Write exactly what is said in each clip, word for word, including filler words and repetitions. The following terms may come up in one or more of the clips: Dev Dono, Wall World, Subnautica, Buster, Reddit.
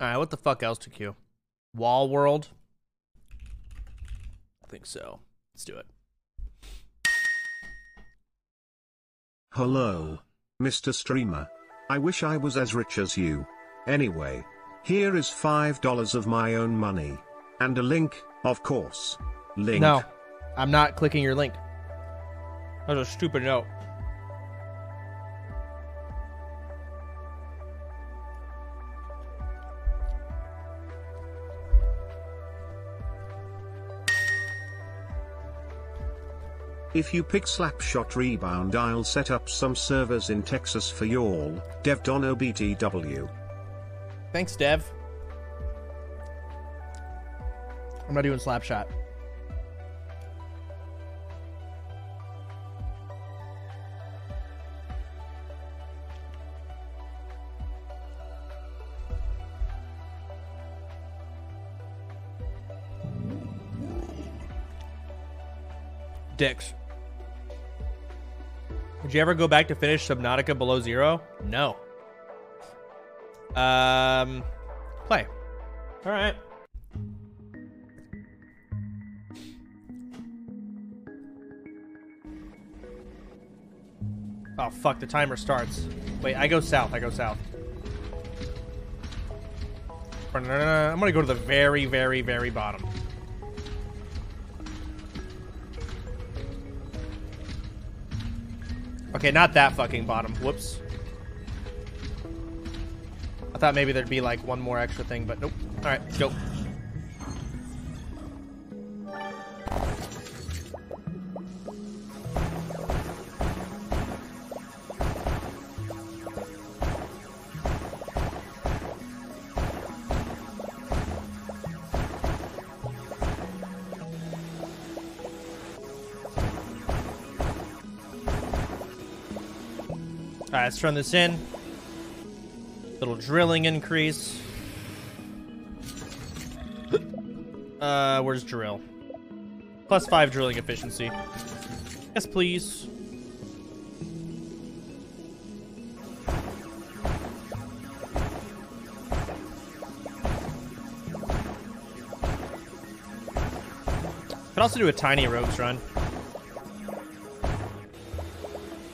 Alright, what the fuck else to queue? Wall World? I think so. Let's do it. Hello, Mister Streamer. I wish I was as rich as you. Anyway, here is five dollars of my own money. And a link, of course. Link. No, I'm not clicking your link. That's a stupid note. If you pick Slapshot Rebound, I'll set up some servers in Texas for y'all. Dev Dono B T W. Thanks, Dev. I'm not doing Slapshot. Dicks. Would you ever go back to finish Subnautica Below Zero? No. Um, play. All right. Oh, fuck. The timer starts. Wait, I go south. I go south. I'm going to go to the very, very, very bottom. Okay, not that fucking bottom. Whoops. I thought maybe there'd be like one more extra thing, but nope. All right, let's go. All right, let's turn this in. Little drilling increase. Uh, where's drill? Plus five drilling efficiency. Yes, please. Could also do a tiny rogues run.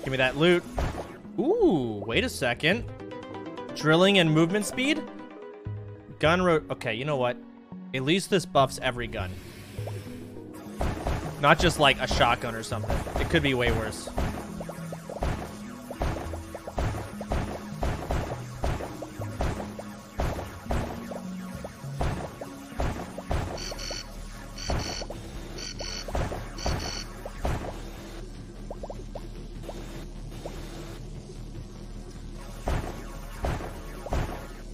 Give me that loot. Ooh, wait a second. Drilling and movement speed? Gun road. Okay, you know what? At least this buffs every gun. Not just like a shotgun or something. It could be way worse.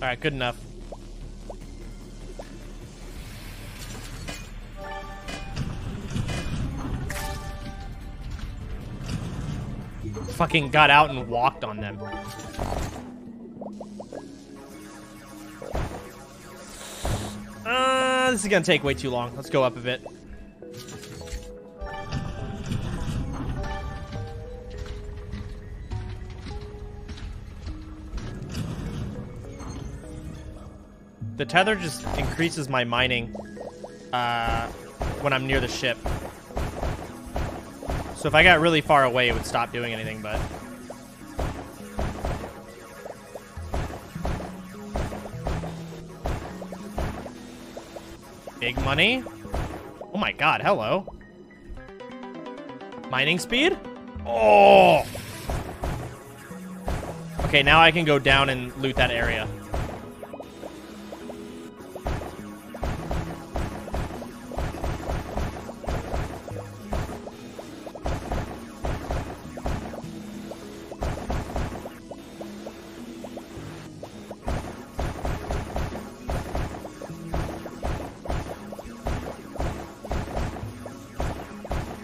Alright, good enough. Fucking got out and walked on them. Uh, this is gonna take way too long. Let's go up a bit. The tether just increases my mining uh, when I'm near the ship. So if I got really far away, it would stop doing anything, but... Big money? Oh my god, hello. Mining speed? Oh! Okay, now I can go down and loot that area.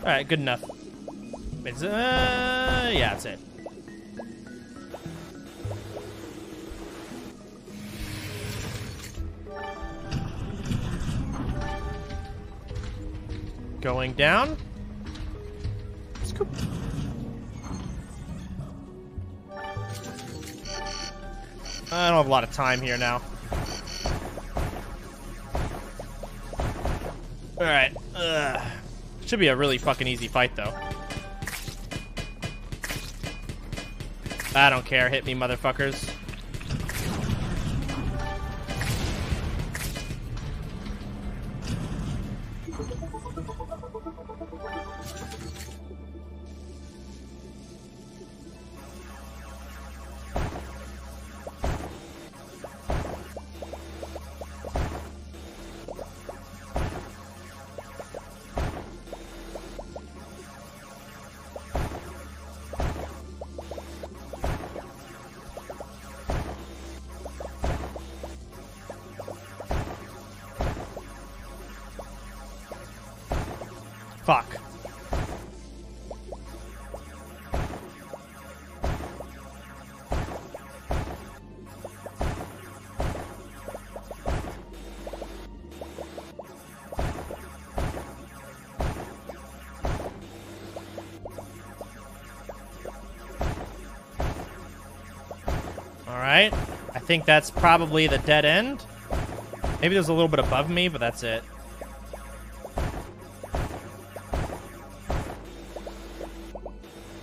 Alright, good enough. It's, uh, yeah, that's it. Going down. Scoop. I don't have a lot of time here now. Alright. Ugh. Should be a really fucking easy fight, though. I don't care. Hit me, motherfuckers. Fuck. All right. I think that's probably the dead end. Maybe there's a little bit above me, but that's it.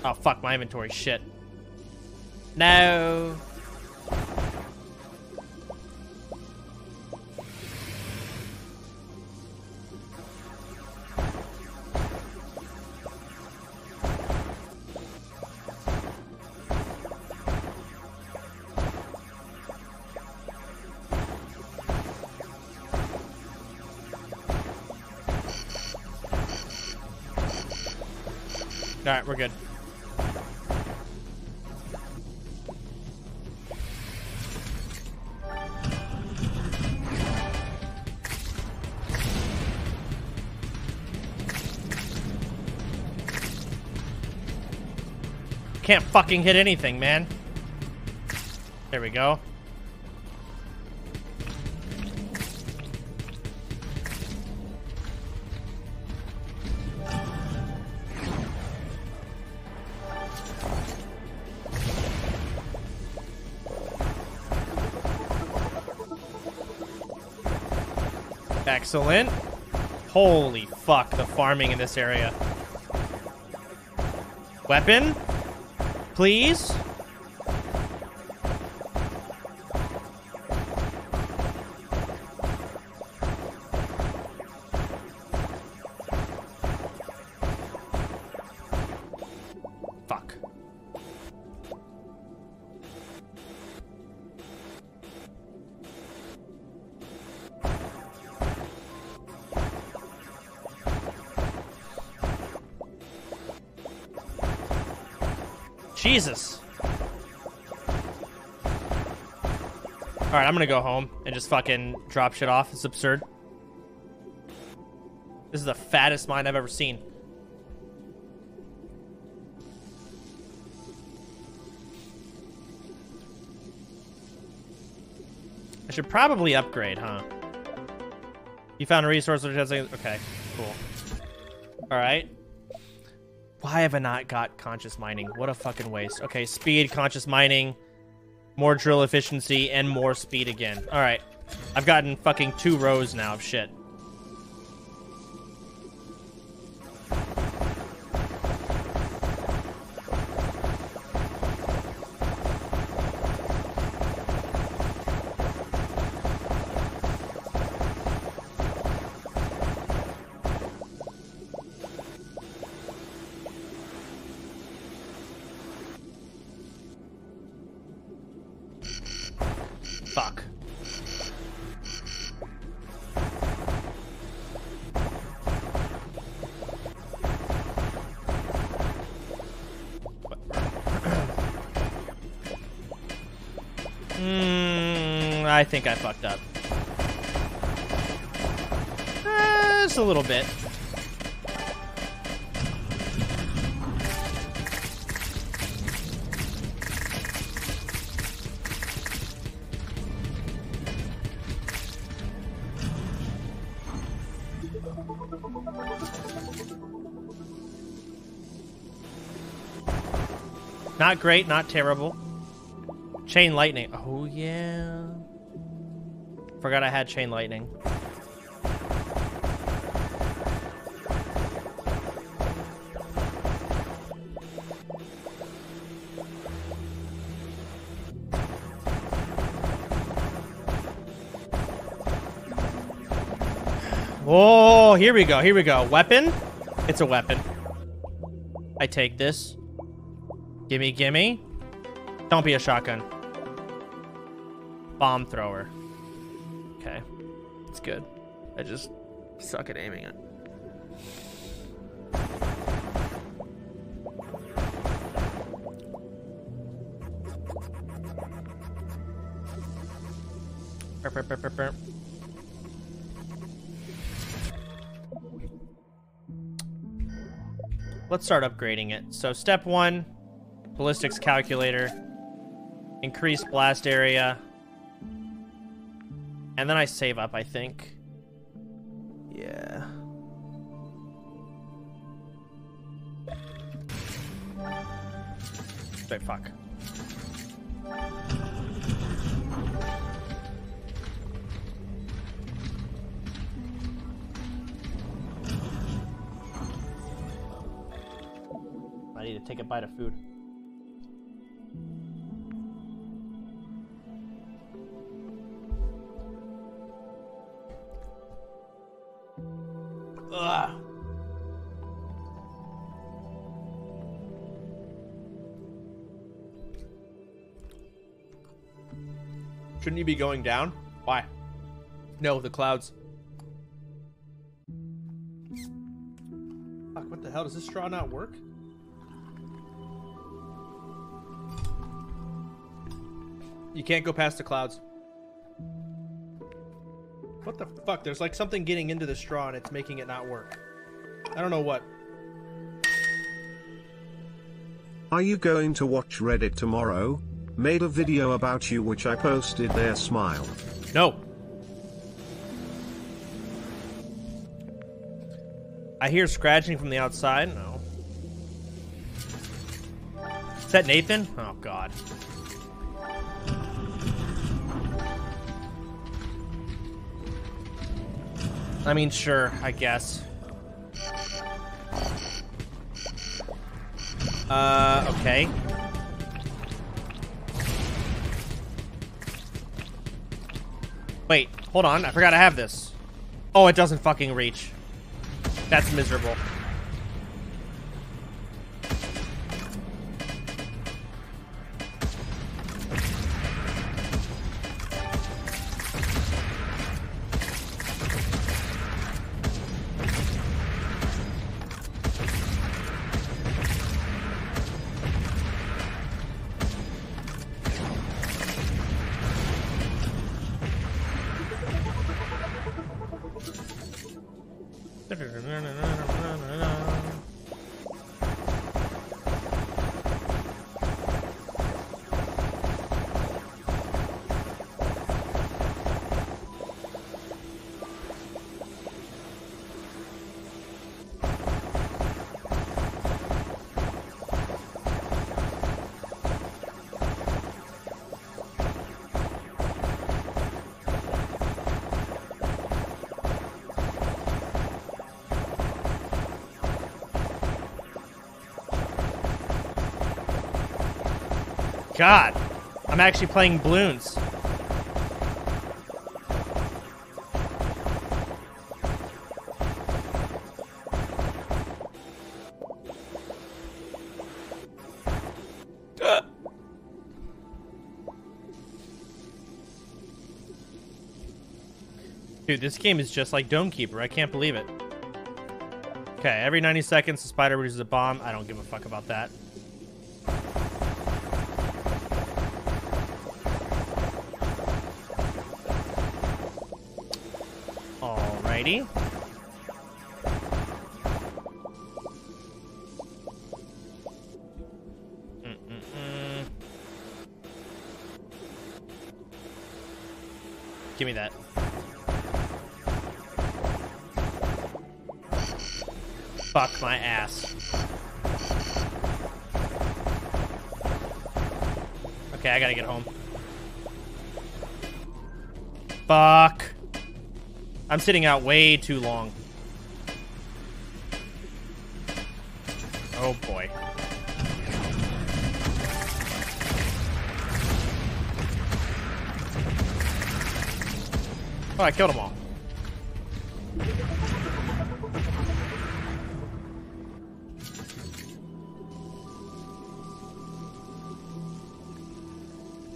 Oh, fuck, my inventory. Shit. No. All right, we're good. Can't fucking hit anything, man. There we go. Excellent. Holy fuck, the farming in this area. Weapon? Please? Fuck. Jesus. Alright, I'm gonna go home and just fucking drop shit off. It's absurd. This is the fattest mine I've ever seen. I should probably upgrade, huh? You found a resource. Okay, cool. Alright. Why have I not got conscious mining? What a fucking waste. Okay, speed, conscious mining, more drill efficiency, and more speed again. All right. I've gotten fucking two rows now of shit. Fuck. mm, I think I fucked up. Uh, just a little bit. Not great, not terrible. Chain lightning. Oh, yeah. Forgot I had chain lightning. Oh, here we go. Here we go. Weapon? It's a weapon. I take this. Gimme, gimme. Don't be a shotgun. Bomb thrower. Okay. It's good. I just suck at aiming it. Burp, burp, burp, burp, burp. Let's start upgrading it. So step one, ballistics calculator, increase blast area, and then I save up, I think. Yeah. Wait, fuck. I need to take a bite of food. Ugh. Shouldn't you be going down? Why? No, the clouds. Fuck, what the hell? Does this straw not work? You can't go past the clouds. What the fuck? There's like something getting into the straw and it's making it not work. I don't know what. Are you going to watch Reddit tomorrow? Made a video about you which I posted there, smile. No. I hear scratching from the outside. No. Is that Nathan? Oh, God. I mean, sure, I guess. Uh, okay. Wait, hold on. I forgot I have this. Oh, it doesn't fucking reach. That's miserable. God, I'm actually playing balloons. Dude, this game is just like Dome Keeper. I can't believe it. Okay, every ninety seconds, the spider releases a bomb. I don't give a fuck about that. Alrighty. Mm-mm-mm. Give me that. Fuck my ass. Okay, I gotta get home. Fuck. I'm sitting out way too long. Oh boy. Oh, I killed them all.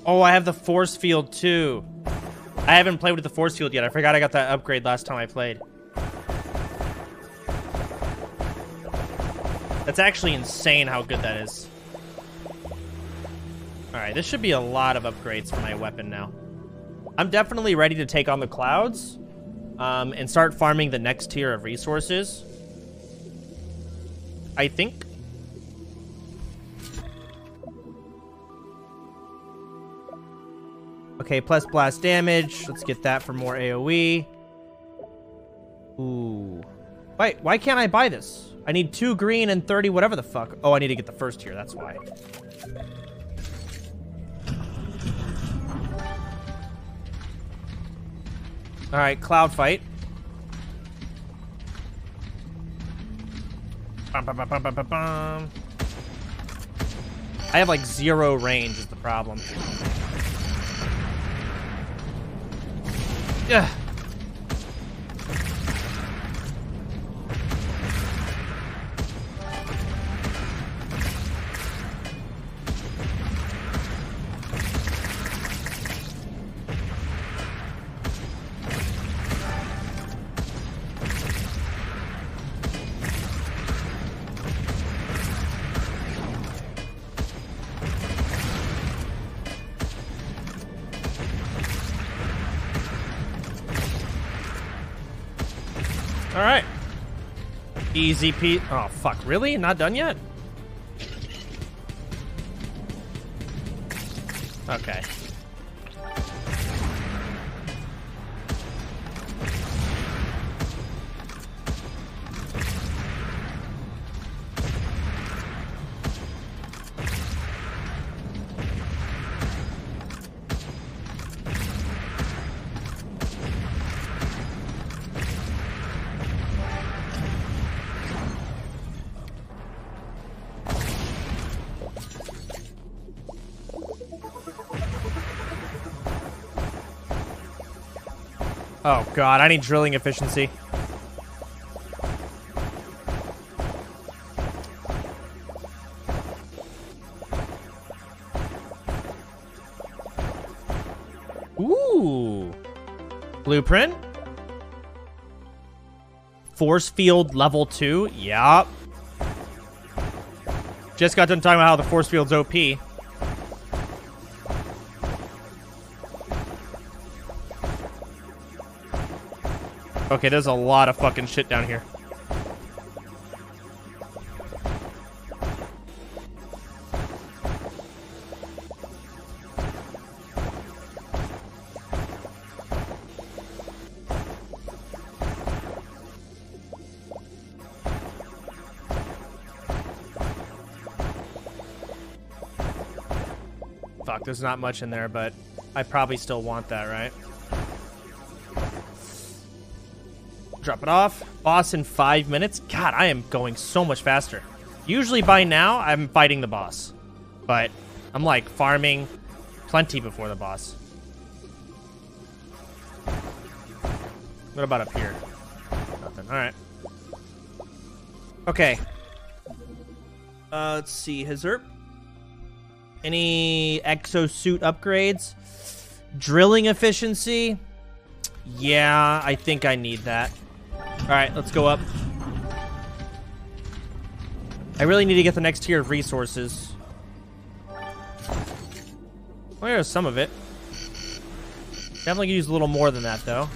Oh, I have the force field too. I haven't played with the force field yet. I forgot I got that upgrade last time I played. That's actually insane how good that is. Alright, this should be a lot of upgrades for my weapon now. I'm definitely ready to take on the clouds um, and start farming the next tier of resources, I think. Okay, plus blast damage. Let's get that for more AoE. Ooh. Wait, why can't I buy this? I need two green and thirty whatever the fuck. Oh, I need to get the first tier, that's why. Alright, cloud fight. Bum, bum, bum, bum, bum, bum. I have like zero range is the problem. Yeah. Alright. Easy P. Oh, fuck. Really? Not done yet? Okay. Oh god, I need drilling efficiency. Ooh. Blueprint. Force field level two. Yup. Just got done talking about how the force field's O P. Okay, there's a lot of fucking shit down here. Fuck, there's not much in there, but I probably still want that, right? Drop it off. Boss in five minutes. God, I am going so much faster. Usually by now, I'm fighting the boss. But I'm like farming plenty before the boss. What about up here? Nothing. Alright. Okay. Uh, let's see. Hizurp. Any exosuit upgrades? Drilling efficiency? Yeah, I think I need that. All right, let's go up. I really need to get the next tier of resources. Well, here's some of it. Definitely could use a little more than that, though.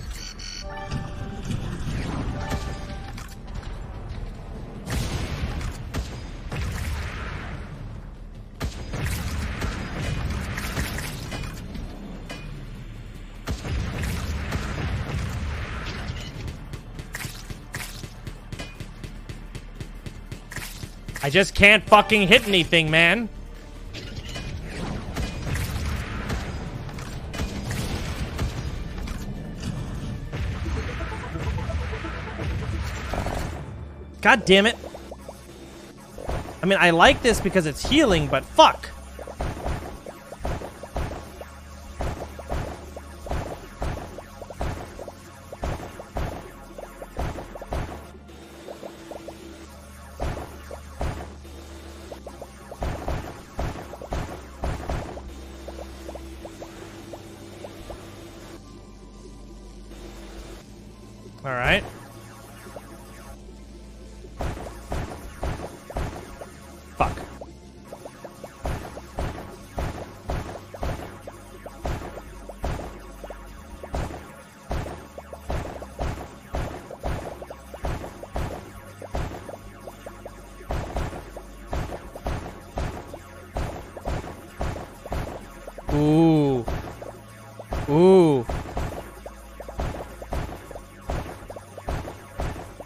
I just can't fucking hit anything, man. God damn it. I mean, I like this because it's healing, but fuck. All right. Fuck. Ooh. Ooh.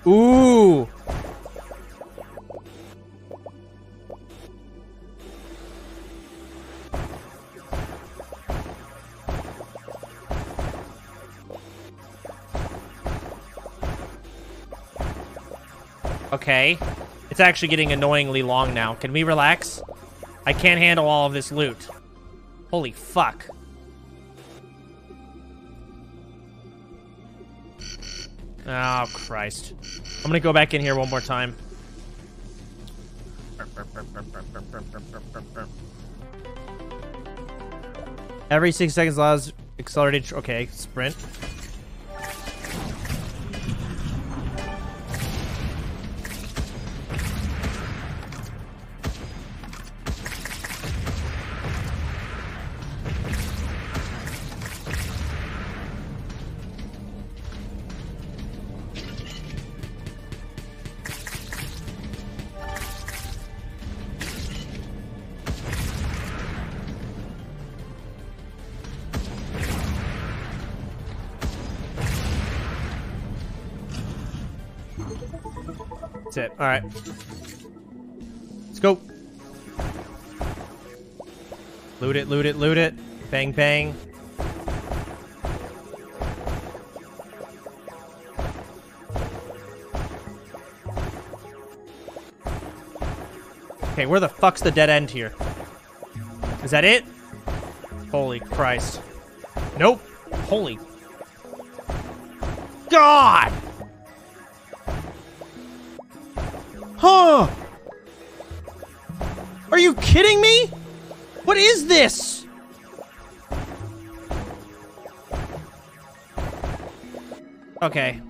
Ooh. Okay. It's actually getting annoyingly long now. Can we relax? I can't handle all of this loot. Holy fuck. Oh, Christ. I'm gonna go back in here one more time. Every six seconds allows accelerated... Okay, sprint. It. All right. Let's go. Loot it, loot it, loot it. Bang, bang. Okay, where the fuck's the dead end here? Is that it? Holy Christ. Nope. Holy God! Huh? Are you kidding me? What is this? Okay.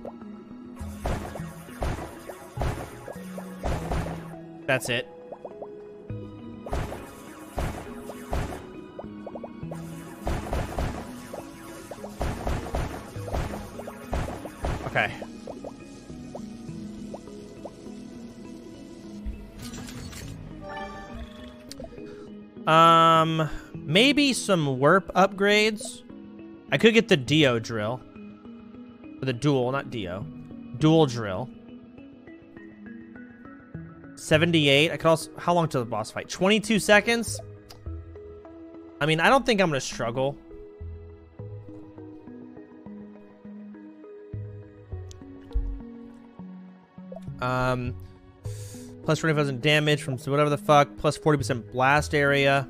That's it. Okay. Um, maybe some W R P upgrades. I could get the Dio drill. Or the dual, not Dio. Dual drill. seventy-eight. I could also... How long till the boss fight? twenty-two seconds? I mean, I don't think I'm going to struggle. Um... Plus twenty thousand damage from whatever the fuck. Plus forty percent blast area.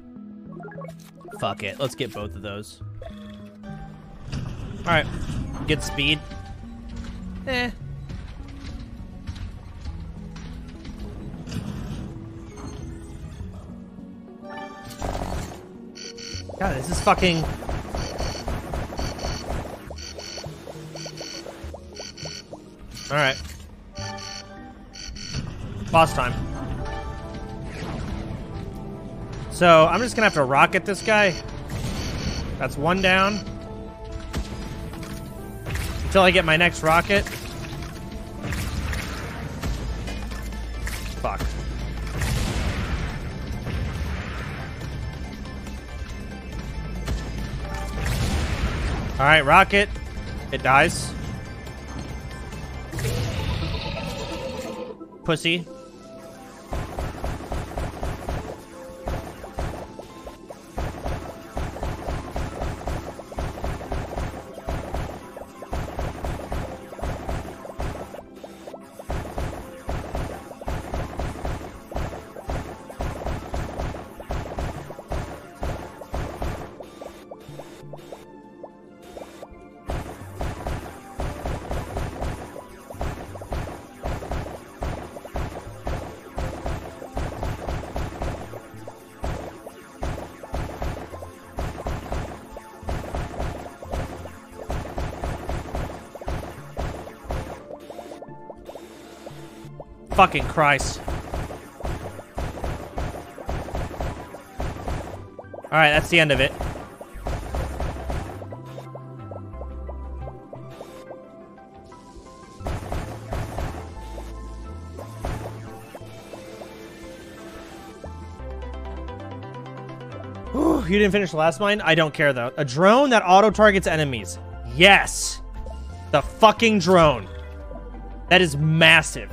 Fuck it. Let's get both of those. Alright. Get speed. Eh. God, this is fucking... Alright. Boss time. So, I'm just gonna have to rocket this guy. That's one down. Until I get my next rocket. Fuck. Alright, rocket. It dies. Pussy. Fucking Christ. Alright, that's the end of it. Ooh, you didn't finish the last mine? I don't care though. A drone that auto-targets enemies. Yes! The fucking drone. That is massive.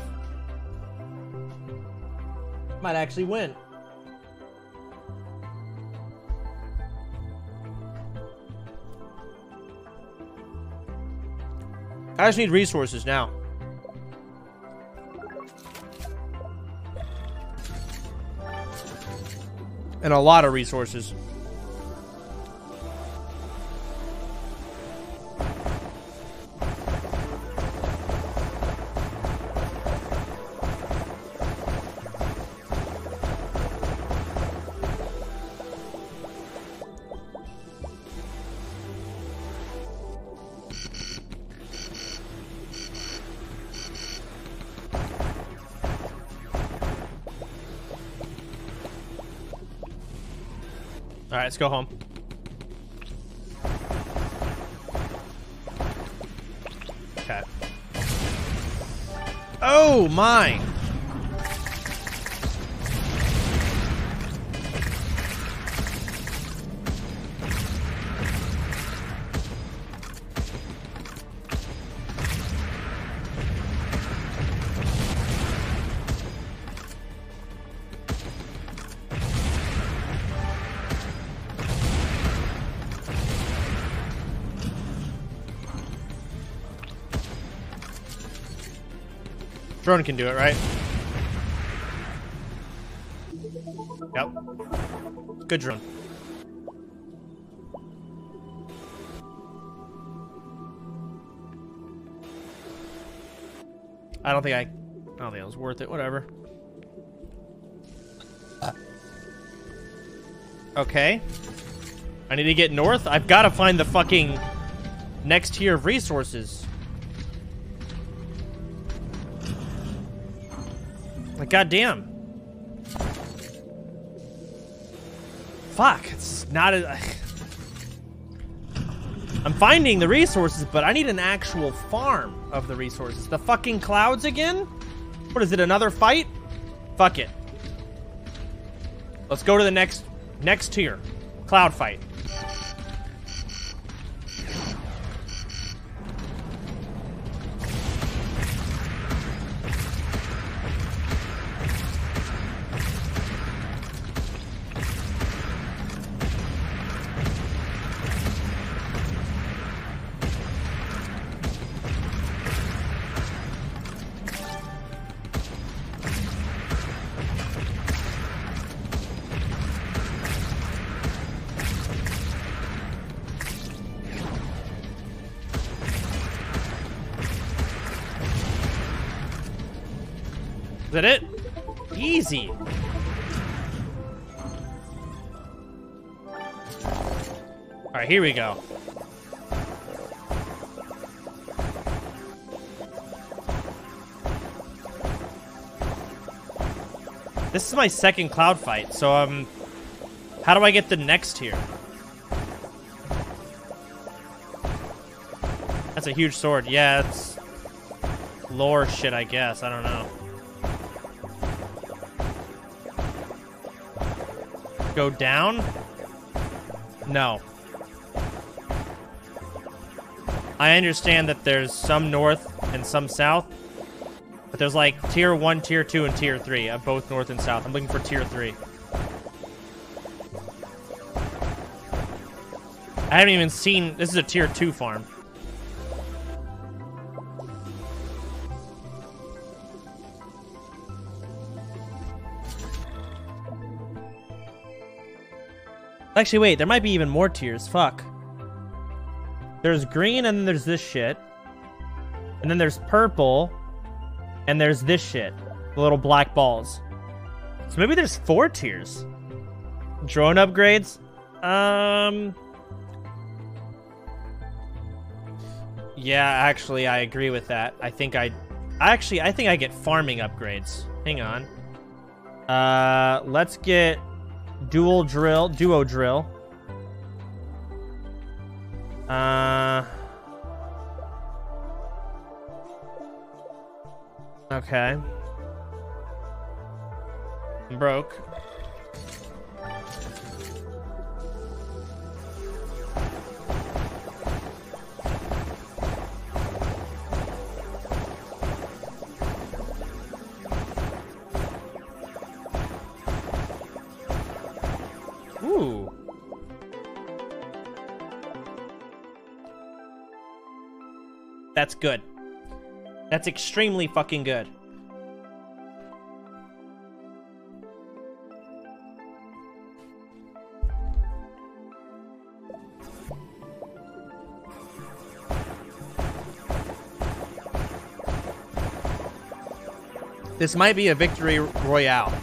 Might actually win. I just need resources now. And a lot of resources. Alright, let's go home. Okay. Oh, mine! Drone can do it, right? Yep. Good drone. I don't think I... I don't think it was worth it. Whatever. Okay. I need to get north. I've got to find the fucking next tier of resources. God damn. Fuck, it's not a... I'm finding the resources, but I need an actual farm of the resources. The fucking clouds again? What is it, another fight? Fuck it. Let's go to the next next tier. Cloud fight. Is that it? Easy. All right, here we go. This is my second cloud fight, so um, how do I get the next tier? That's a huge sword. Yeah, it's lore shit, I guess. I don't know. Go down? No. I understand that there's some north and some south, but there's like tier one, tier two, and tier three of both north and south. I'm looking for tier three. I haven't even seen... This is a tier two farm. Actually, wait, there might be even more tiers. Fuck. There's green, and then there's this shit. And then there's purple, and there's this shit. The little black balls. So maybe there's four tiers. Drone upgrades? Um... Yeah, actually, I agree with that. I think I... Actually, I think I get farming upgrades. Hang on. Uh, let's get dual drill, duo drill. Uh. Okay. I'm broke. Ooh. That's good. That's extremely fucking good. This might be a victory royale.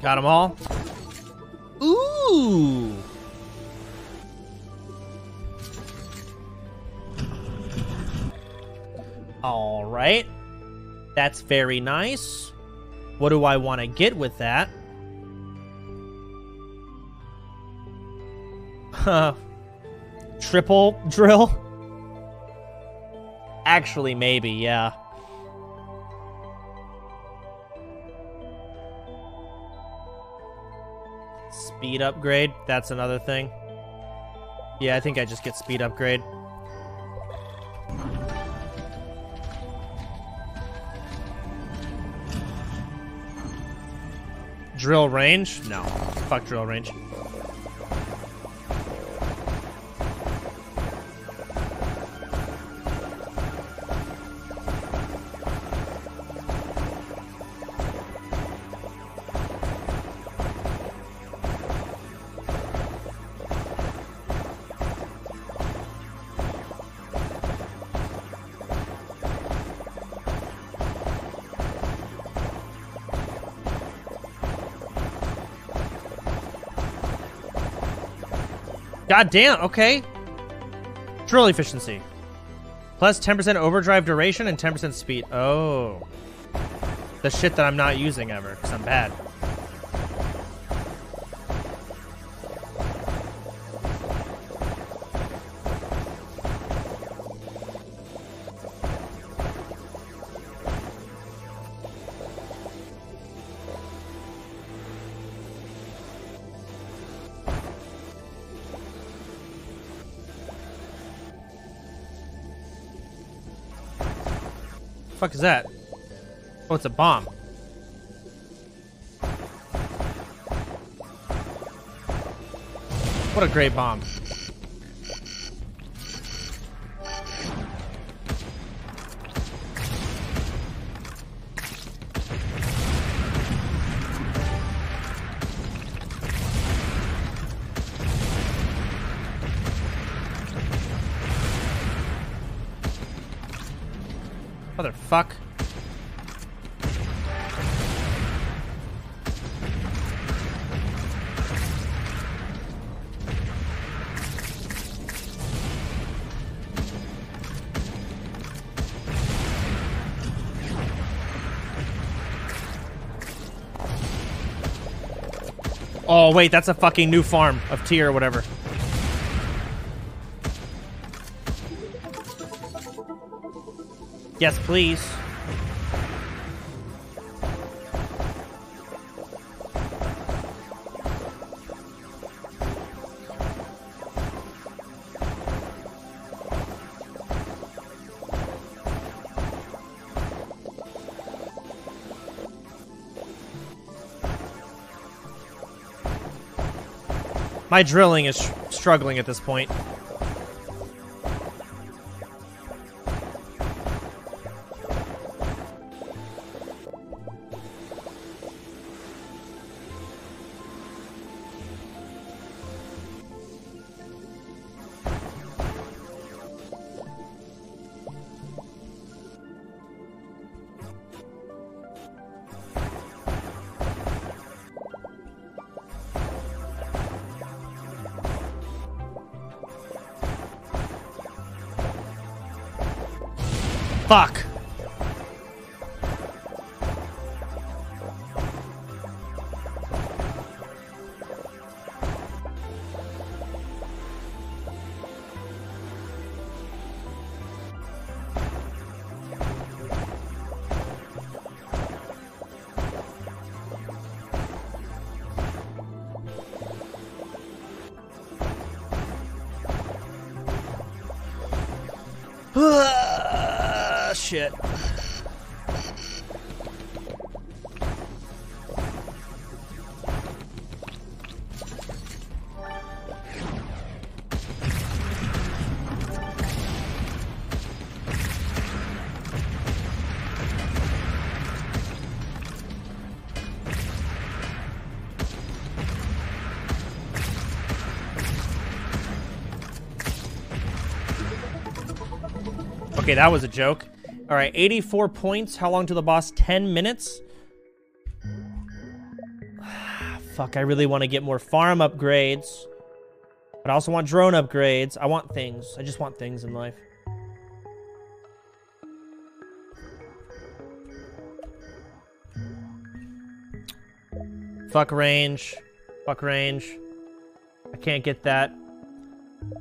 Got them all. Ooh. All right. That's very nice. What do I want to get with that? Huh. Triple drill? Actually, maybe, yeah. Speed upgrade, that's another thing. Yeah, I think I just get speed upgrade. Drill range? No. Fuck drill range. God damn, okay. Drill efficiency. Plus ten percent overdrive duration and ten percent speed. Oh. The shit that I'm not using ever, because I'm bad. Fuck is that? Oh, it's a bomb. What a great bomb. Fuck. Oh, wait, that's a fucking new farm of tier or whatever. Yes, please. My drilling is sh- struggling at this point. Fuck. Shit. Okay, that was a joke. All right, eighty-four points. How long to the boss? ten minutes? Fuck, I really want to get more farm upgrades. But I also want drone upgrades. I want things. I just want things in life. Fuck range. Fuck range. I can't get that.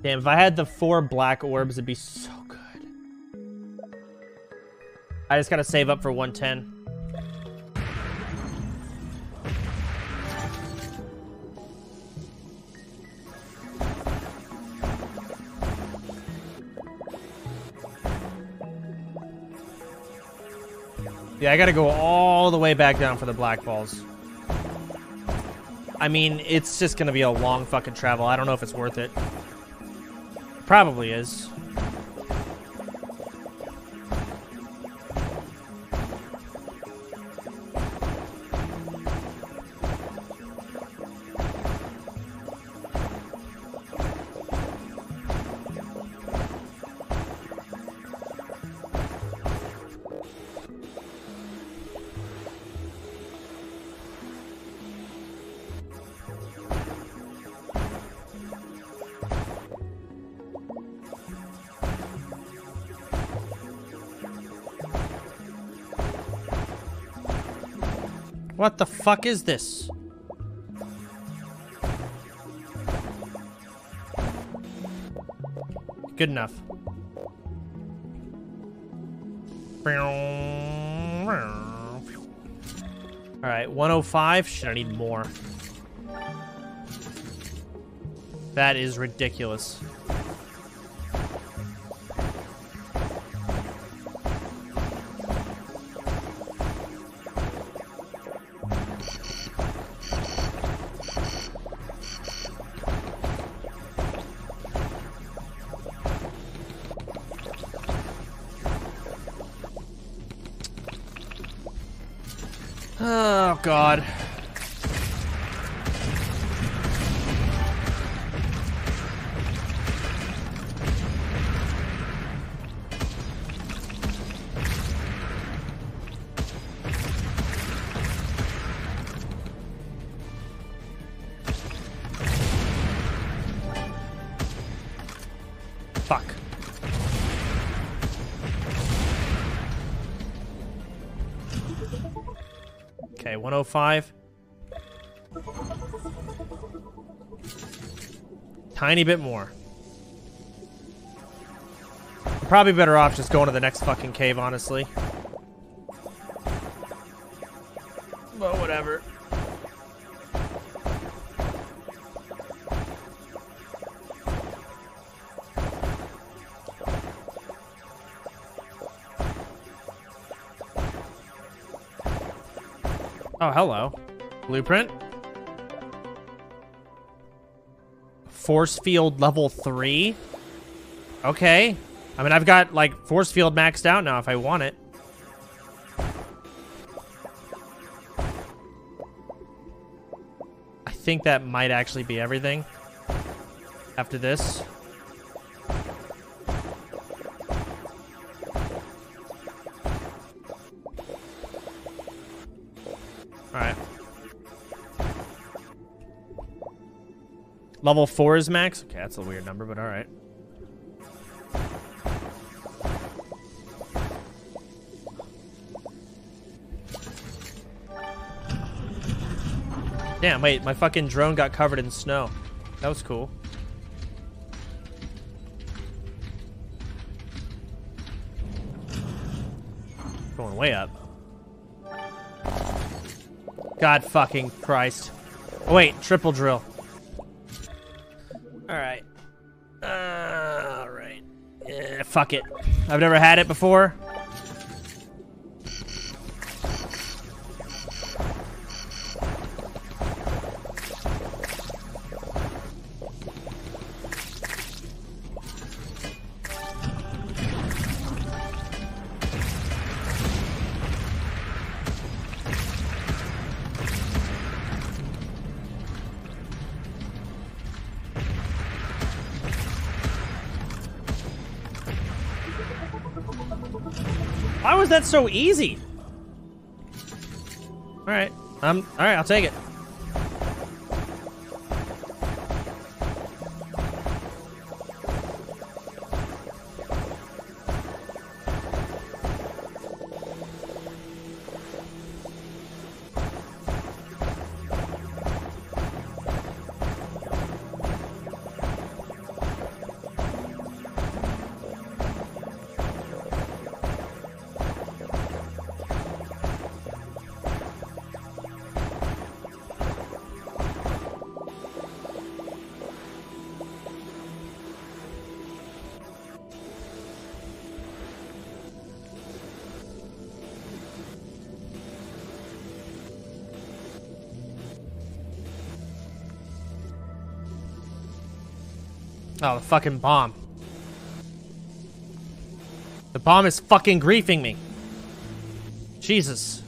Damn, if I had the four black orbs, it'd be so good. I just gotta save up for one ten. Yeah, I gotta go all the way back down for the black balls. I mean, it's just gonna be a long fucking travel. I don't know if it's worth it. Probably is. What the fuck is this? Good enough. Alright, one oh five. Shit, I need more. That is ridiculous. Oh, God. Fuck. Okay, one oh five. Tiny bit more. I'm probably better off just going to the next fucking cave, honestly. But whatever. Oh, hello. Blueprint? force field level three. Okay. I mean, I've got, like, force field maxed out now if I want it. I think that might actually be everything after this. Alright. Level four is max? Okay, that's a weird number, but alright. Damn, wait, my fucking drone got covered in snow. That was cool. Going way up. God fucking Christ. Oh, wait, triple drill. Alright. Uh, Alright. Yeah, fuck it. I've never had it before. Why was that so easy? All right, um, all right, I'll take it. Oh, the fucking bomb. The bomb is fucking griefing me. Jesus.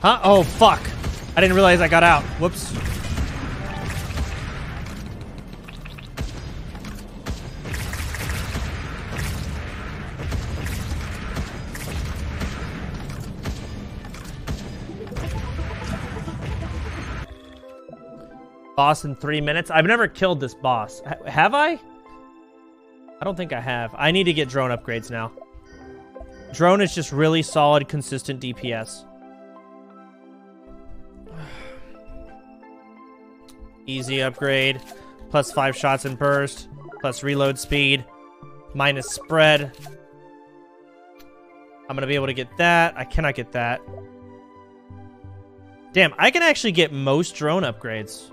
Huh? Oh, fuck. I didn't realize I got out. Whoops. Boss in three minutes? I've never killed this boss. H- have I? I don't think I have. I need to get drone upgrades now. Drone is just really solid, consistent D P S. Easy upgrade, plus five shots and burst, plus reload speed, minus spread. I'm gonna be able to get that. I cannot get that. Damn, I can actually get most drone upgrades.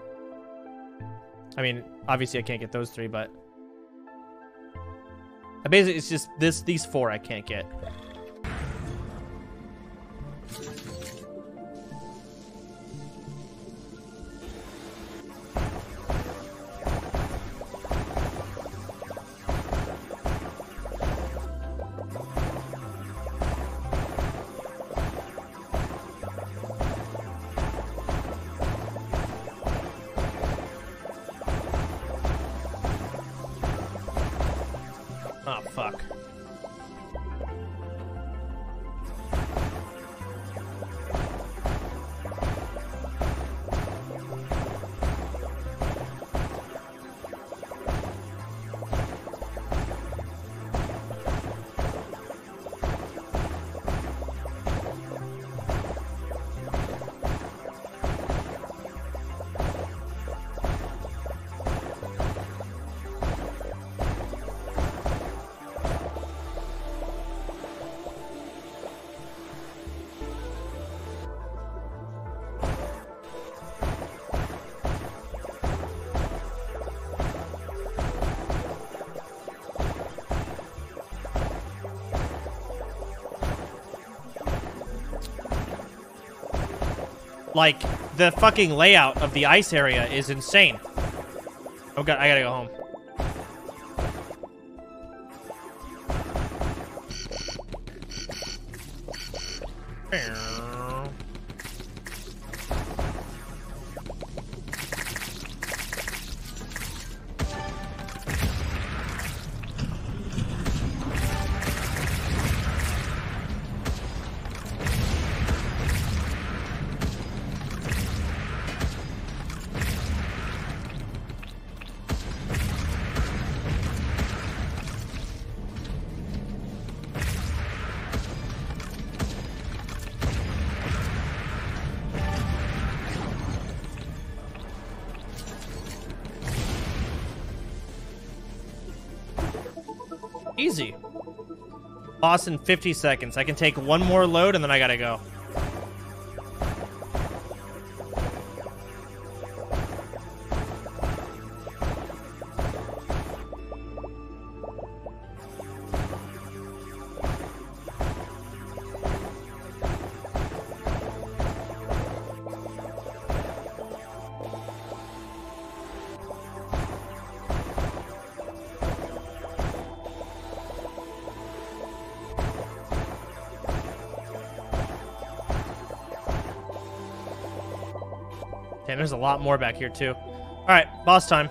I mean, obviously I can't get those three, but I basically it's just this these four I can't get. Oh, fuck. Like, the fucking layout of the ice area is insane. Oh god, I gotta go home. Easy. Lost in fifty seconds. I can take one more load and then I gotta go. Damn, there's a lot more back here, too. All right, boss time.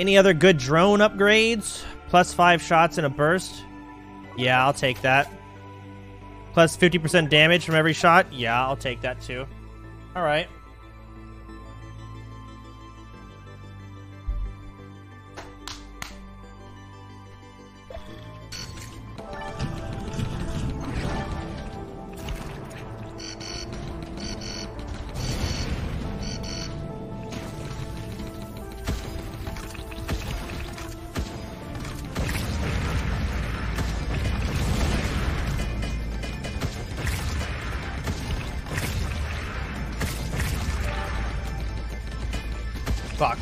Any other good drone upgrades? Plus five shots in a burst? Yeah, I'll take that. Plus fifty percent damage from every shot? Yeah, I'll take that, too. All right. Fuck.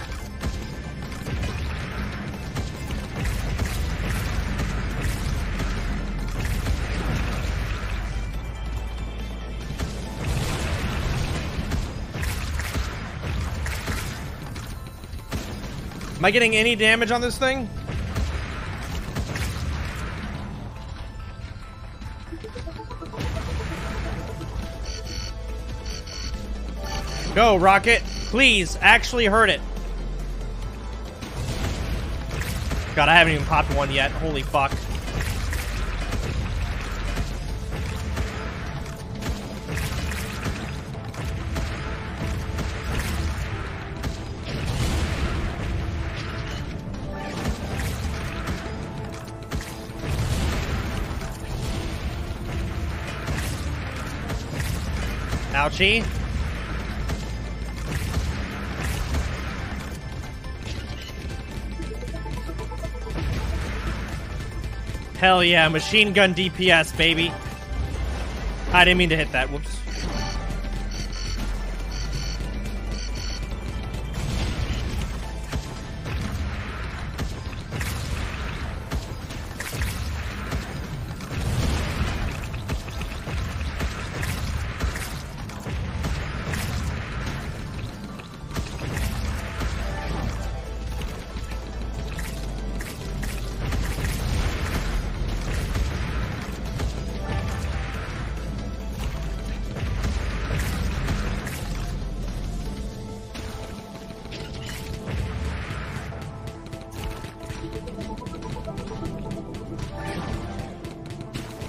Am I getting any damage on this thing? Go, rocket. Please, actually hurt it. God, I haven't even popped one yet. Holy fuck. Ouchie. Hell yeah, machine gun D P S, baby. I didn't mean to hit that. Whoops.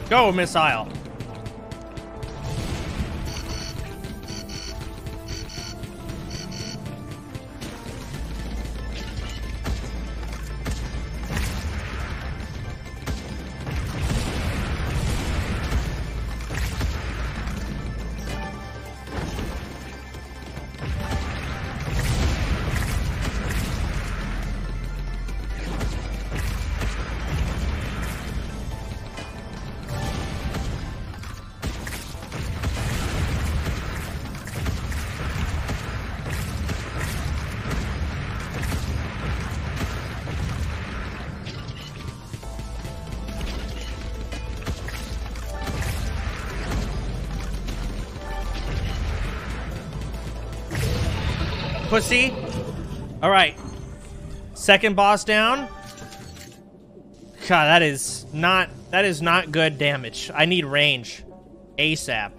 Go, missile. pussy. All right. Second boss down. God, that is not that is not good damage. I need range ASAP.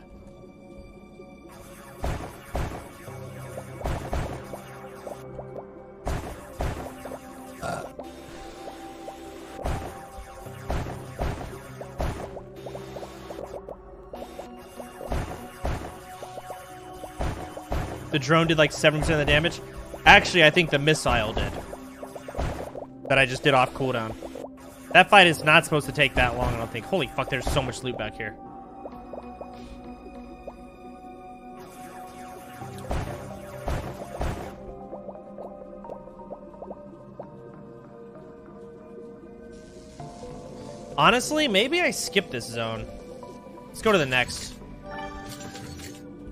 The drone did like seventy percent of the damage. Actually, I think the missile did. That I just did off cooldown. That fight is not supposed to take that long, I don't think. Holy fuck, there's so much loot back here. Honestly, maybe I skip this zone. Let's go to the next.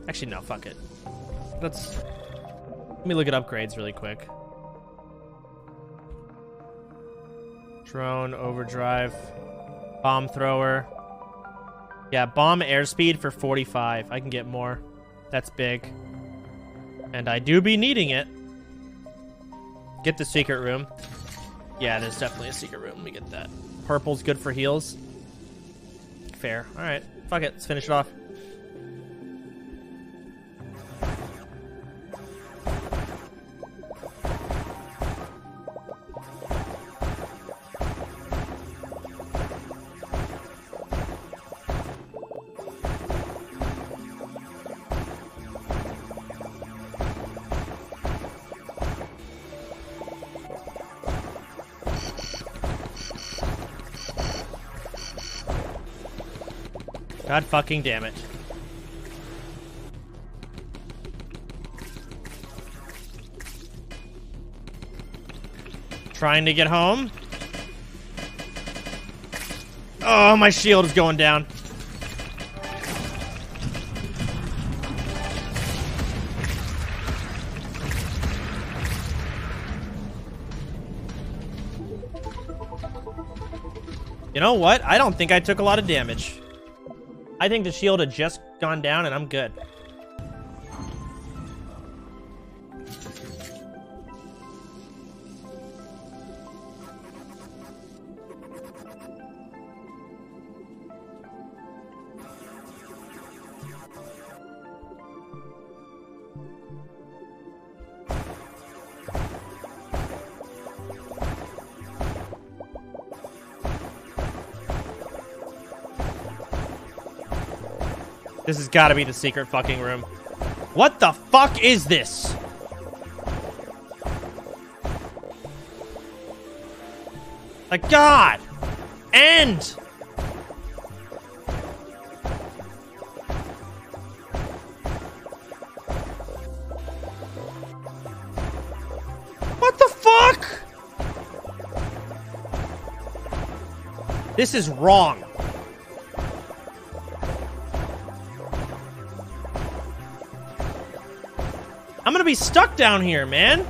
Actually, no, fuck it. Let's, let me look at upgrades really quick. Drone, overdrive, bomb thrower. Yeah, bomb airspeed for forty-five. I can get more. That's big. And I do be needing it. Get the secret room. Yeah, there's definitely a secret room. Let me get that. Purple's good for heals. Fair. All right. Fuck it. Let's finish it off. God fucking damn it. Trying to get home. Oh, my shield is going down. You know what? I don't think I took a lot of damage. I think the shield had just gone down and I'm good. This has got to be the secret fucking room. What the fuck is this? Like, God! End! What the fuck? This is wrong. I'm gonna be stuck down here, man.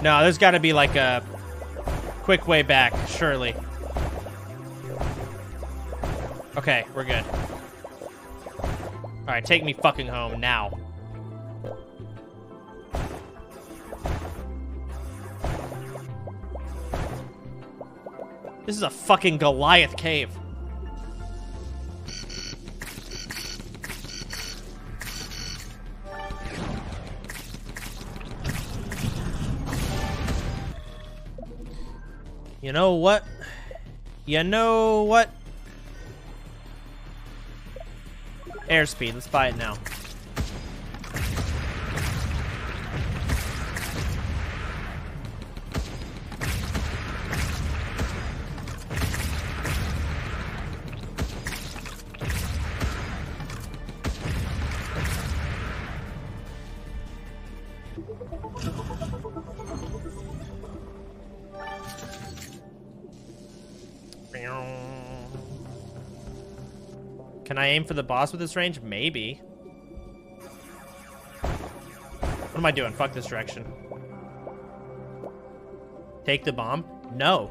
No, there's gotta be like a quick way back, surely. Okay, we're good. Alright, take me fucking home now. This is a fucking Goliath cave. You know what? You know what? Airspeed. Let's buy it now. Can I aim for the boss with this range? Maybe. What am I doing? Fuck this direction. Take the bomb? No.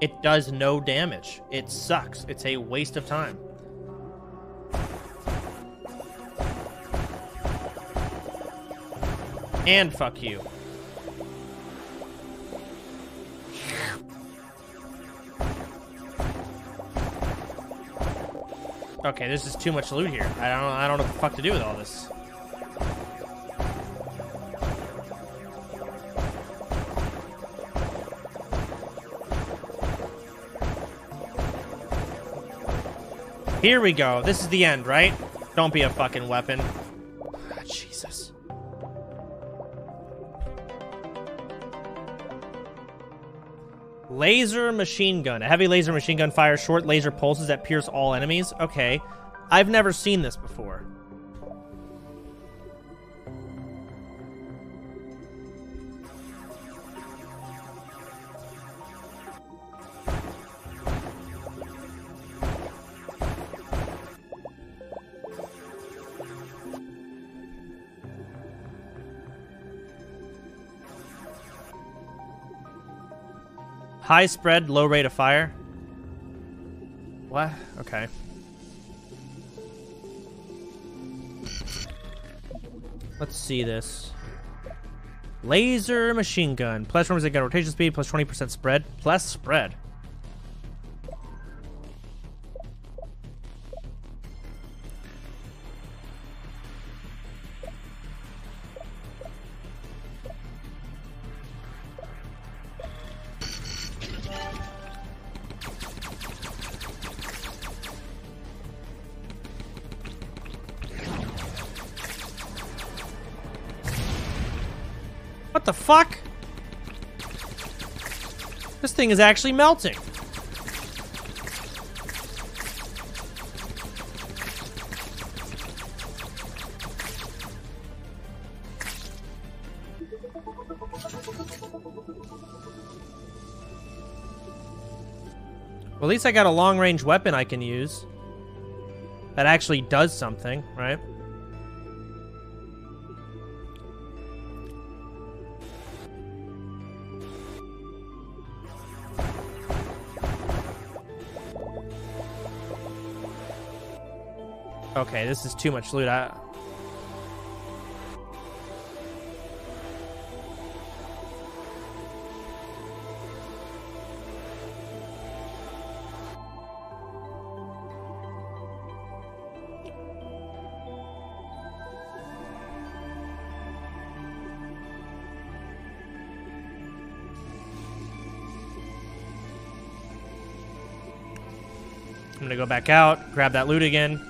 It does no damage. It sucks. It's a waste of time. And fuck you. Okay, this is too much loot here. I don't I don't know what the fuck to do with all this. Here we go. This is the end, right? Don't be a fucking weapon. Ah, Jesus. Laser machine gun. A heavy laser machine gun fires short laser pulses that pierce all enemies. Okay. I've never seen this before. High spread, low rate of fire. What? Okay. Let's see this. Laser machine gun. Plus one percent gun rotation speed, plus twenty percent spread, plus spread. What the fuck? This thing is actually melting. Well, at least I got a long-range weapon I can use. That actually does something, right? Okay, this is too much loot. I... I'm gonna go back out, grab that loot again.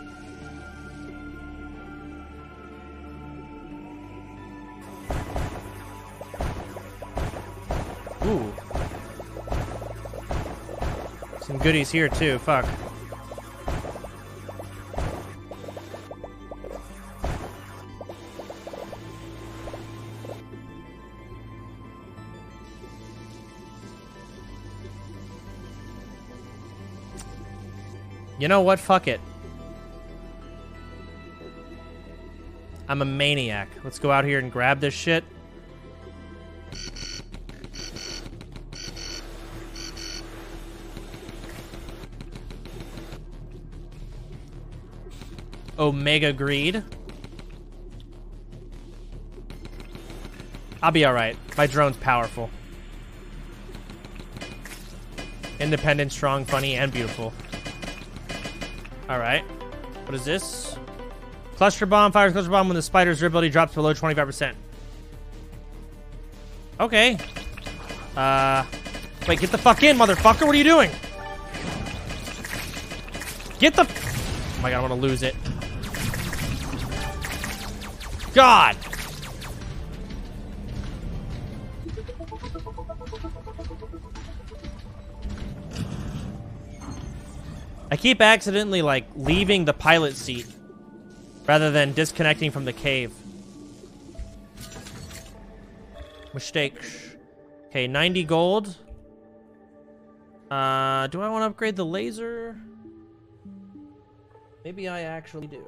Ooh. Some goodies here too, fuck. You know what? Fuck it. I'm a maniac. Let's go out here and grab this shit. Omega Greed. I'll be alright. My drone's powerful. Independent, strong, funny, and beautiful. Alright. What is this? Cluster bomb. Fires cluster bomb when the spider's durability drops below twenty-five percent. Okay. Uh, wait, get the fuck in, motherfucker. What are you doing? Get the... Oh my god, I want to lose it. God! I keep accidentally, like, leaving the pilot seat rather than disconnecting from the cave. Mistakes. Okay, ninety gold. Uh, do I want to upgrade the laser? Maybe I actually do.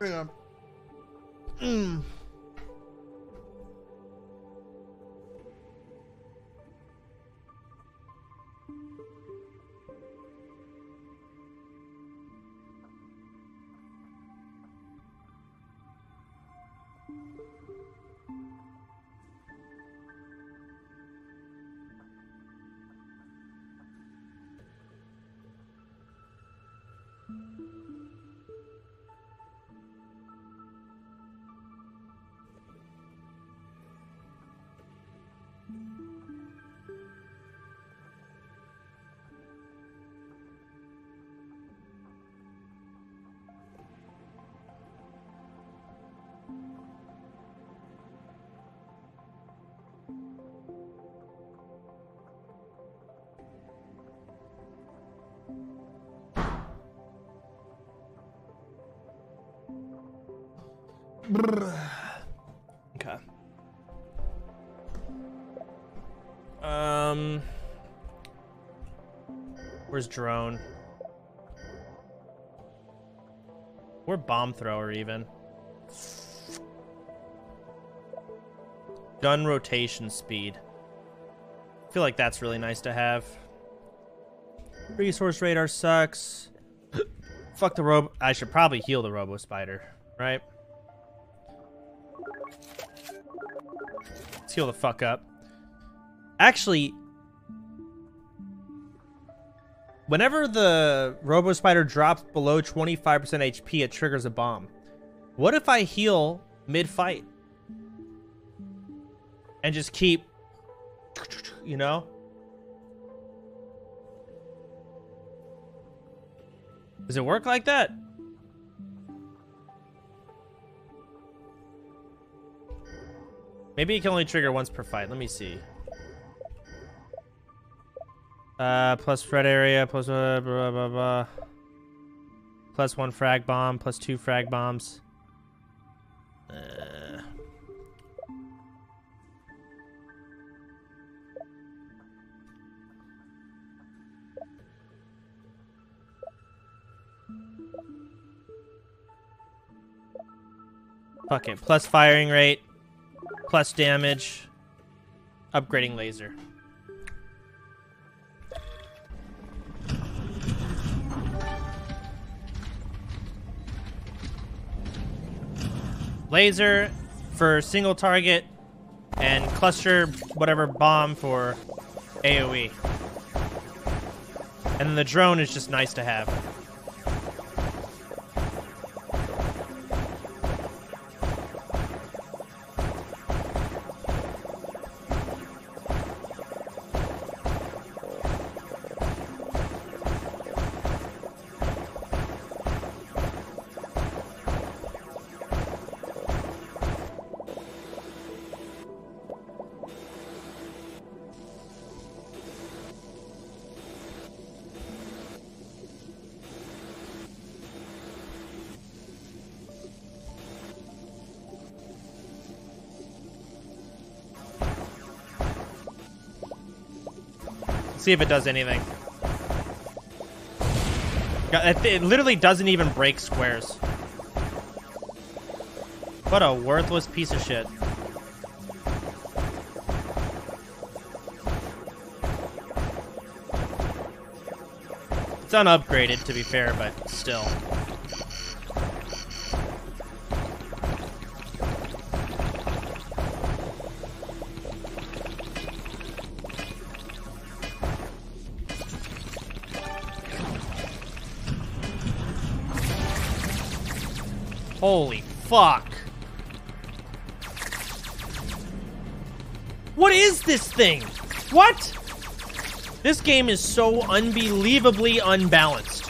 Hang on. Mm. Okay. Um. Where's drone? We're bomb thrower even. Gun rotation speed. I feel like that's really nice to have. Resource radar sucks. Fuck the robo. I should probably heal the robo spider, right? Heal the fuck up. Actually, whenever the Robo Spider drops below twenty-five percent H P, it triggers a bomb. What if I heal mid-fight and just keep, you know? Does it work like that? Maybe it can only trigger once per fight. Let me see. Uh, plus threat area, plus uh, blah, blah, blah. Plus one frag bomb, plus two frag bombs. Uh. Fuck it. Plus firing rate. Plus damage, upgrading laser. Laser for single target and cluster whatever bomb for A O E. And then the drone is just nice to have. See if it does anything. It literally doesn't even break squares. What a worthless piece of shit. It's unupgraded, to be fair, but still. Holy fuck. What is this thing? What? This game is so unbelievably unbalanced.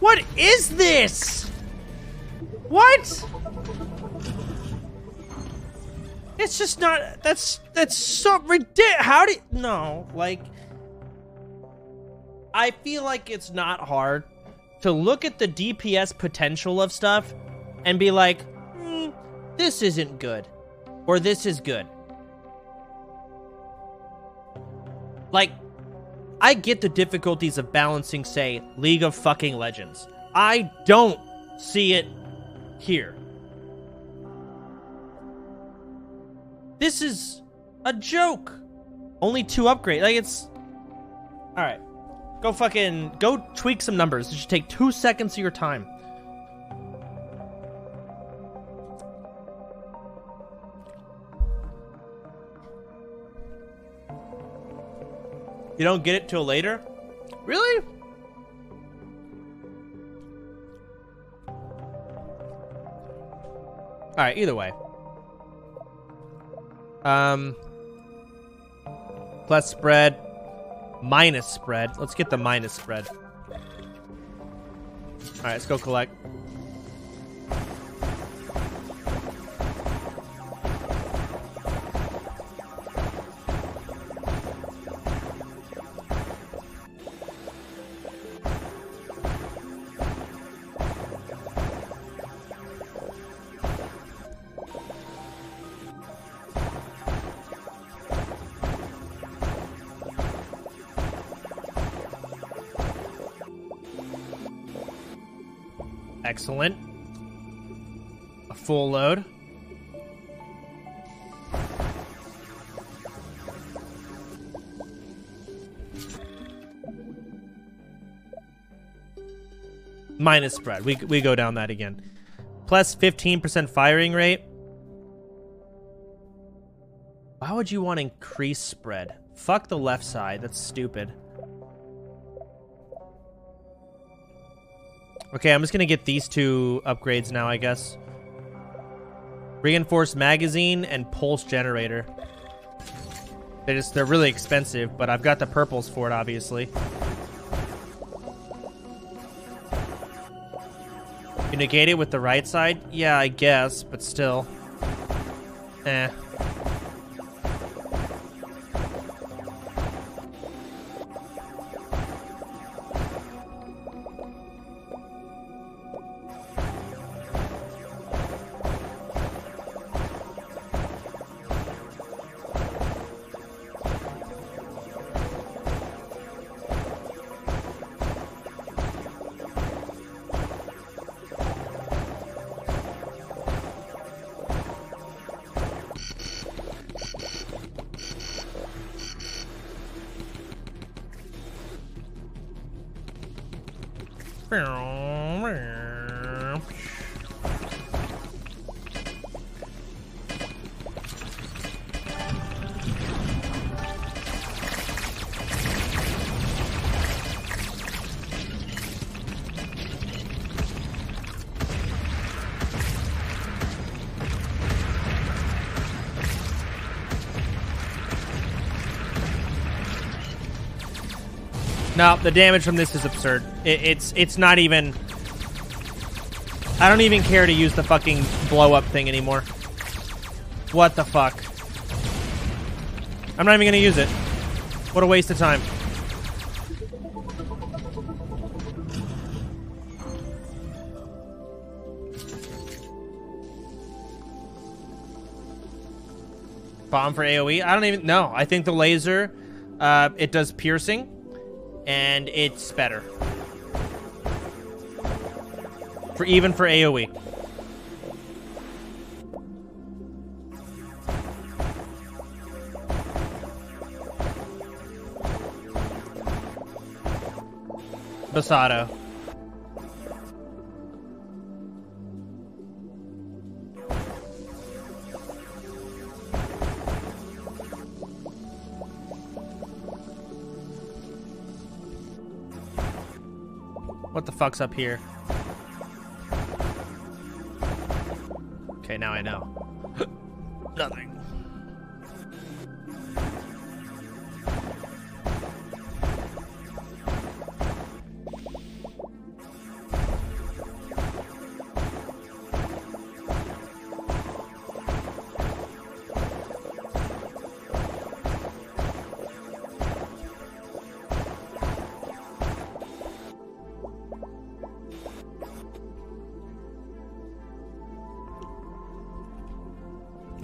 What is this? What? It's just not... That's... That's so ridiculous. How did... No, like... I feel like it's not hard to look at the D P S potential of stuff and be like, mm, this isn't good, or this is good. Like, I get the difficulties of balancing, say, League of fucking Legends. I don't see it here. This is a joke. Only two upgrades. Like, it's... Alright. Go fucking... Go tweak some numbers. It should take two seconds of your time. You don't get it till later? Really? Alright, either way. Um, plus spread, minus spread. Let's get the minus spread. Alright, let's go collect. Excellent. A full load. Minus spread. We, we go down that again. Plus fifteen percent firing rate. Why would you want to increase spread? Fuck the left side. That's stupid. Okay, I'm just gonna get these two upgrades now, I guess. Reinforced magazine and pulse generator. They're just, they're really expensive, but I've got the purples for it, obviously. You negate it with the right side? Yeah, I guess, but still. Eh. No, the damage from this is absurd. It, it's it's not even... I don't even care to use the fucking blow-up thing anymore. What the fuck? I'm not even gonna use it. What a waste of time. Bomb for AoE? I don't even... No, I think the laser, uh, it does piercing. And it's better. For even for AoE. Basado. What the fuck's up here? Okay, now I know. Nothing.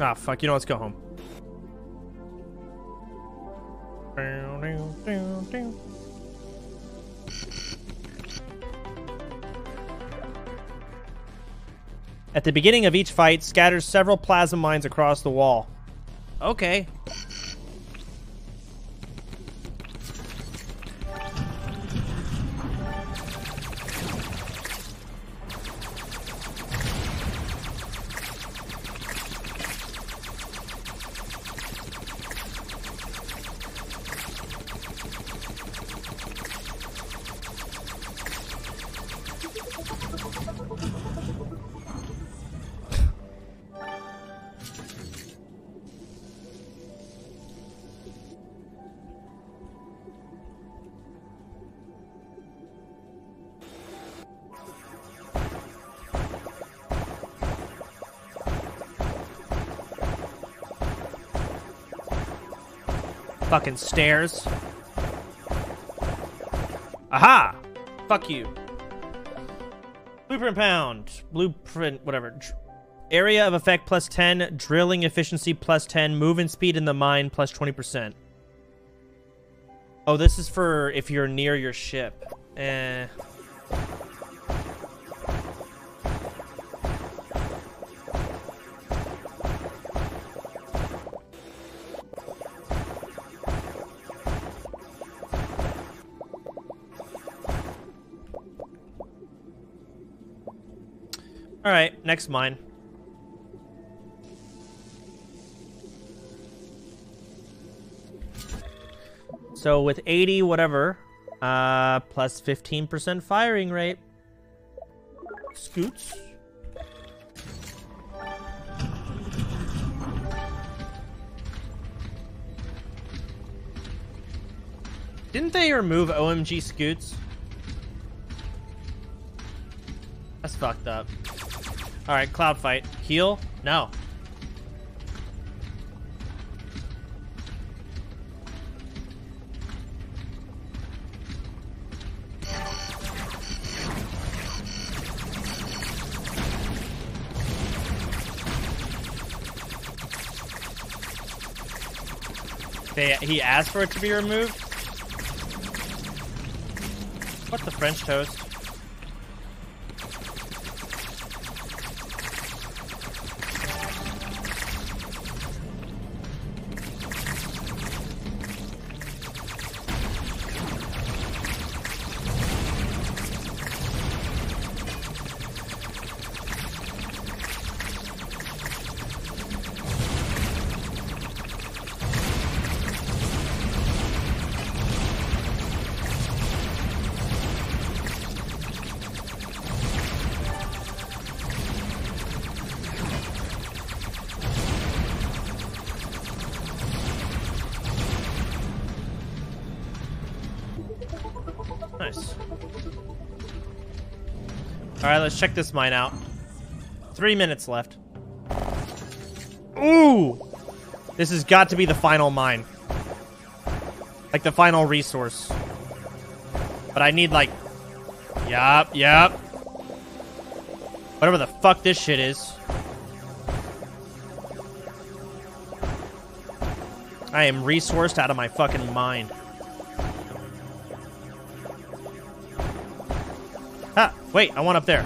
Ah, fuck. You know, let's go home. At the beginning of each fight, scatters several plasma mines across the wall. Okay. fucking stairs. Aha! Fuck you. Blueprint pound. Blueprint, whatever. Dr area of effect plus ten. Drilling efficiency plus ten. Moving speed in the mine plus twenty percent. Oh, this is for if you're near your ship. Eh. All right, next mine. So with eighty whatever, uh, plus fifteen percent firing rate. Scoots. Didn't they remove O M G Scoots? That's fucked up. All right, cloud fight. Heal? No. They, he asked for it to be removed? What the French toast? Nice. Alright, let's check this mine out. Three minutes left. Ooh! This has got to be the final mine. Like, the final resource. But I need, like... Yup, yup. Whatever the fuck this shit is. I am resourced out of my fucking mind. Ah, wait, I want up there.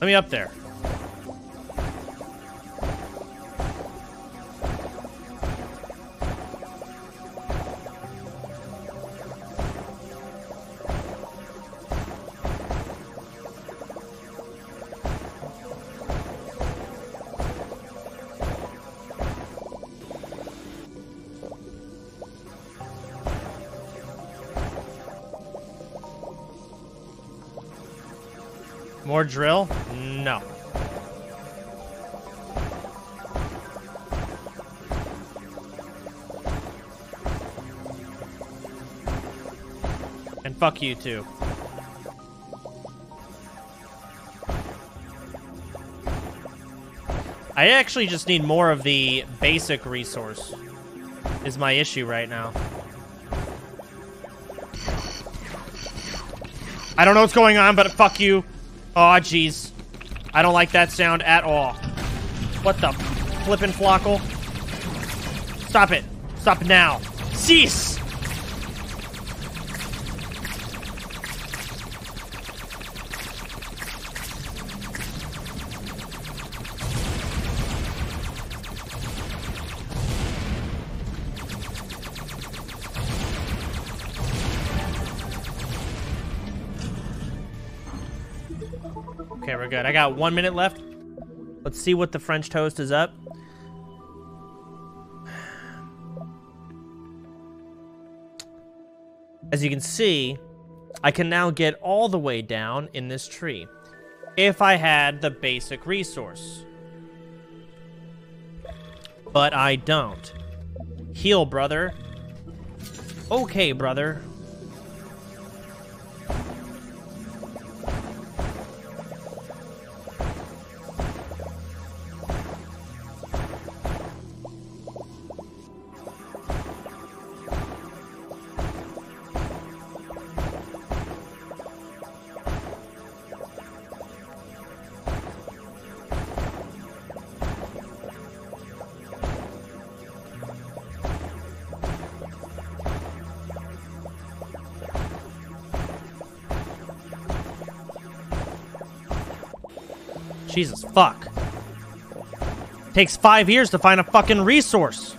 Let me up there. More drill? No. And fuck you too. I actually just need more of the basic resource, is my issue right now. I don't know what's going on, but fuck you. Aw, oh, jeez. I don't like that sound at all. What the flippin' flockle? Stop it. Stop now. Cease! Okay, we're good. I got one minute left. Let's see what the French toast is up. As you can see, I can now get all the way down in this tree. If I had the basic resource. But I don't. Heal, brother. Okay, brother. Jesus fuck. Takes five years to find a fucking resource.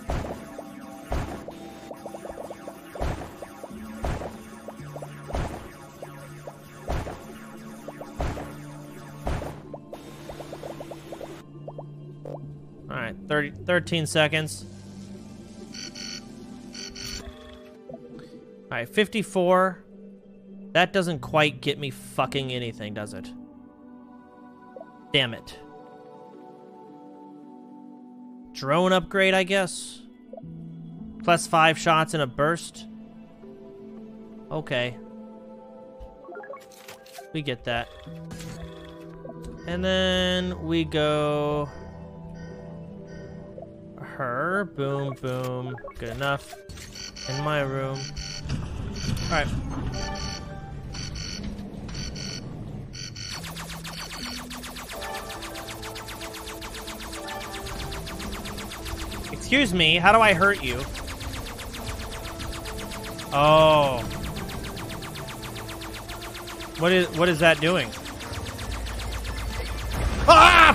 Alright, thirteen seconds. Alright, fifty-four. That doesn't quite get me fucking anything, does it? Damn it. Drone upgrade, I guess. Plus five shots in a burst. Okay. We get that. And then we go... her. Boom, boom. Good enough. In my room. Alright. Excuse me, how do I hurt you? Oh. What is what is that doing? Ah!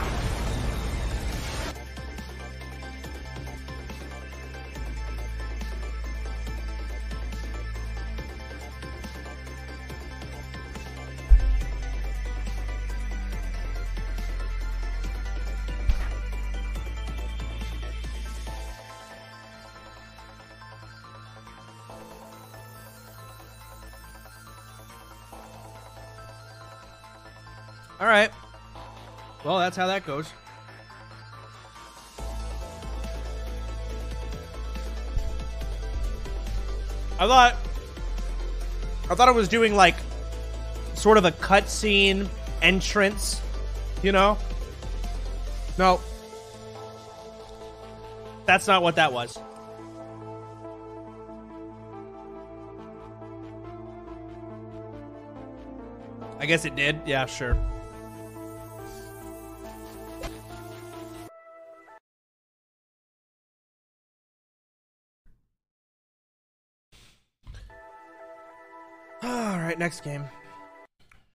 All right. Well, that's how that goes. I thought, I thought it was doing like sort of a cutscene entrance, you know? No, that's not what that was. I guess it did. Yeah, sure. Next game.